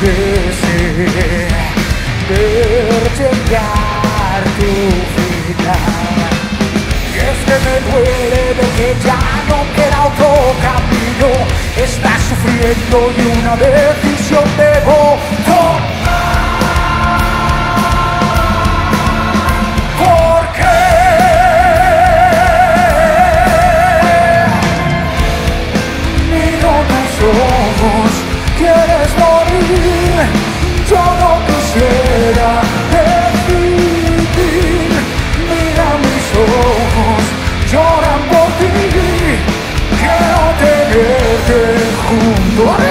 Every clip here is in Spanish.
desee ver llegar tu vida. Y es que me duele de que ya no queda otro camino. Estás sufriendo y una decisión debo tomar. ¿Quieres morir? Yo no quisiera definir. Mira mis ojos, lloran por ti. Quiero tenerte junto a mí.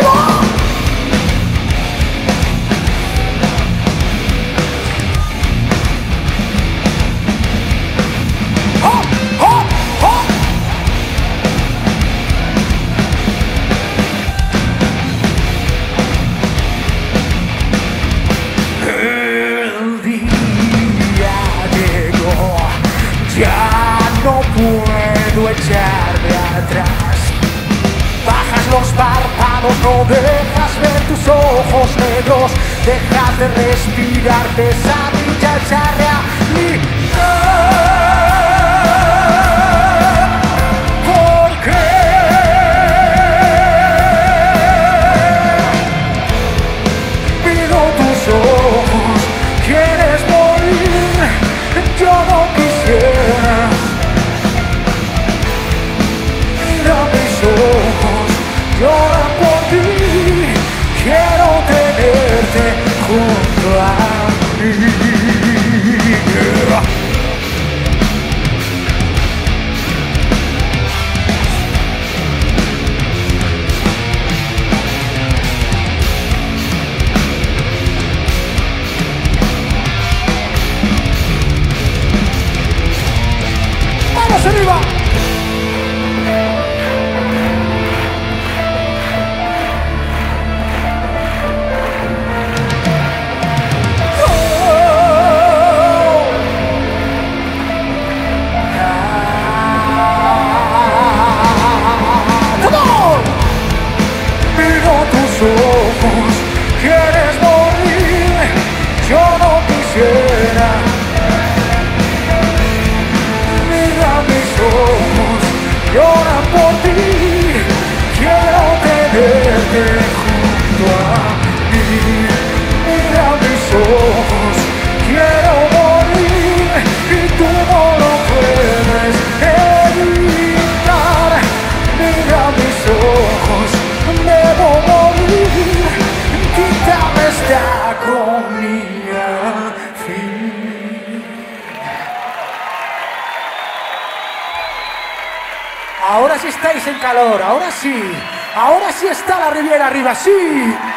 Puedo echarme atrás. Bajas los párpados, no dejas ver tus ojos negros. Dejas de respirar, pesadilla, esa realidad. ¿Por qué? Pido tus ojos, ¿quieres morir? Yo no quisiera. Llora por ti, quiero tenerte junto a mí. ¿Quieres morir? Yo no quisiera. Mira mis ojos, lloran por ti. Quiero tenerte junto a mí. Mira mis ojos, quiero morir. Y tú no lo puedes evitar. Mira mis ojos, debo morir. Quítame esta agonía, fin. Ahora sí estáis en calor, ahora sí está la Riviera arriba, sí.